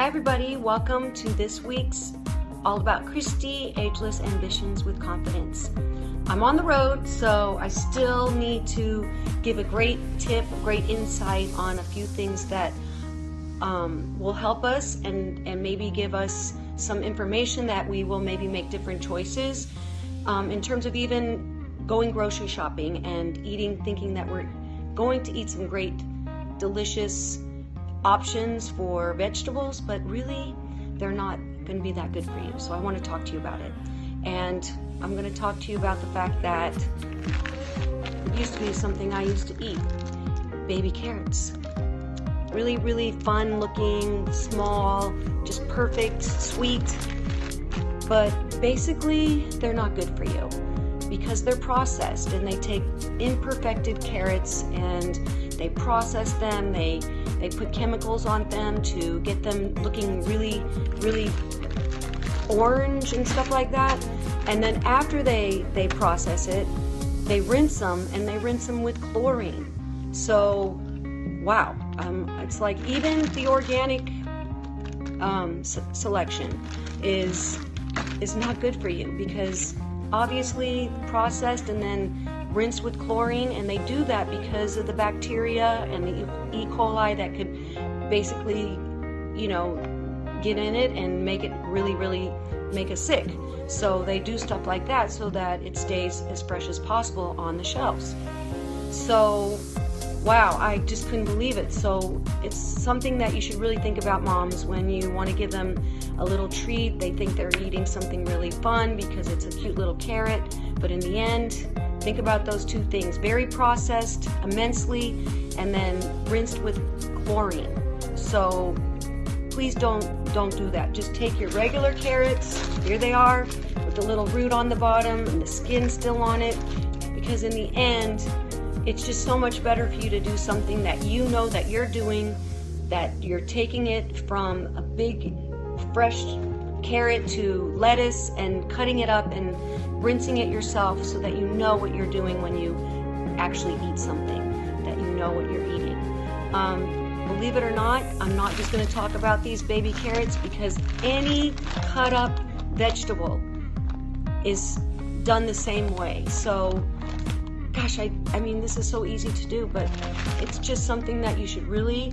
Hi everybody, welcome to this week's All About Christy, Ageless Ambitions with Confidence. I'm on the road, so I still need to give a great tip, great insight on a few things that will help us and maybe give us some information that we will maybe make different choices in terms of even going grocery shopping and eating, thinking that we're going to eat some great, delicious options for vegetables, but really they're not going to be that good for you. So I want to talk to you about it. And I'm going to talk to you about the fact that it used to be something I used to eat, baby carrots. Really, really fun looking, small, just perfect, sweet, but basically they're not good for you because they're processed and they take imperfected carrots and they process them, they put chemicals on them to get them looking really, really orange and stuff like that. And then after they process it, they rinse them and they rinse them with chlorine. So, wow, it's like even the organic selection is not good for you because obviously processed and then rinsed with chlorine, and they do that because of the bacteria and the E. coli that could basically, you know, get in it and make it really, really make us sick. So they do stuff like that so that it stays as fresh as possible on the shelves. So, wow, I just couldn't believe it. So it's something that you should really think about, moms, when you want to give them a little treat. They think they're eating something really fun because it's a cute little carrot, but in the end, think about those two things: very processed immensely, and then rinsed with chlorine. So please don't do that. Just take your regular carrots, here they are, with the little root on the bottom and the skin still on it, because in the end, it's just so much better for you to do something that you know that you're doing, that you're taking it from a big, fresh carrot to lettuce and cutting it up and rinsing it yourself so that you know what you're doing when you actually eat something, that you know what you're eating. Believe it or not, I'm not just going to talk about these baby carrots because any cut up vegetable is done the same way. So, gosh, I mean, this is so easy to do, but it's just something that you should really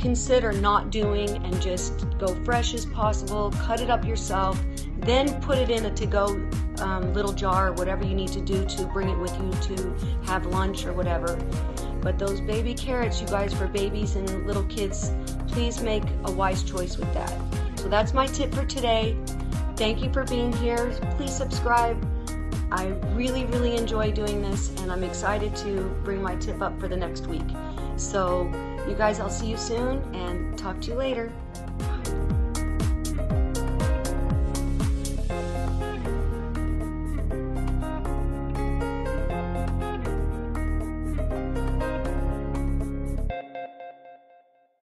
consider not doing and just go fresh as possible, cut it up yourself, then put it in a to-go little jar or whatever you need to do to bring it with you to have lunch or whatever. But those baby carrots, you guys, for babies and little kids, please make a wise choice with that. So that's my tip for today. Thank you for being here. Please subscribe. I really, really enjoy doing this, and I'm excited to bring my tip up for the next week. So, you guys, I'll see you soon and talk to you later.